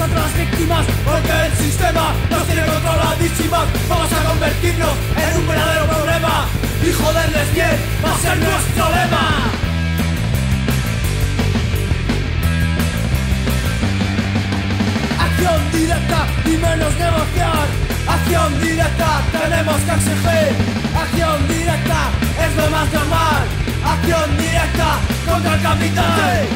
otras víctimas, porque el sistema nos tiene controladísimas. Vamos a convertirnos en un verdadero problema y joderles bien va a ser nuestro lema. Acción directa y menos negociar. Acción directa tenemos que exigir. Acción directa es lo más normal. Acción directa contra el capital.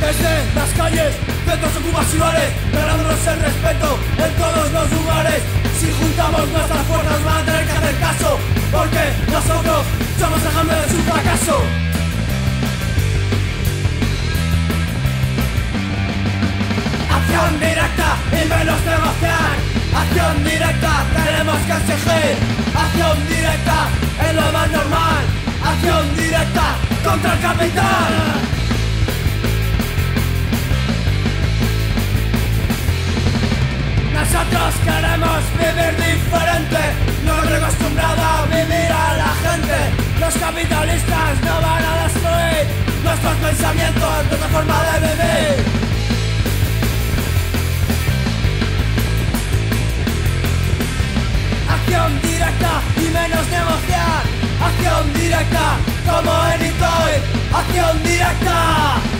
Desde las calles, centros ocupacionales, ganándonos el respeto en todos los lugares. Si juntamos nuestras fuerzas van a tener que hacer caso, porque nosotros somos el ejemplo de su fracaso. Acción directa y menos negociar. Acción directa tenemos que exigir. Acción directa es lo más normal. Acción directa contra el capital. Nosotros queremos vivir diferente, no estoy acostumbrado a vivir a la gente. Los capitalistas no van a destruir nuestros pensamientos, nuestra forma de vivir. Acción directa y menos negociar. Acción directa como en Itoy. Acción directa.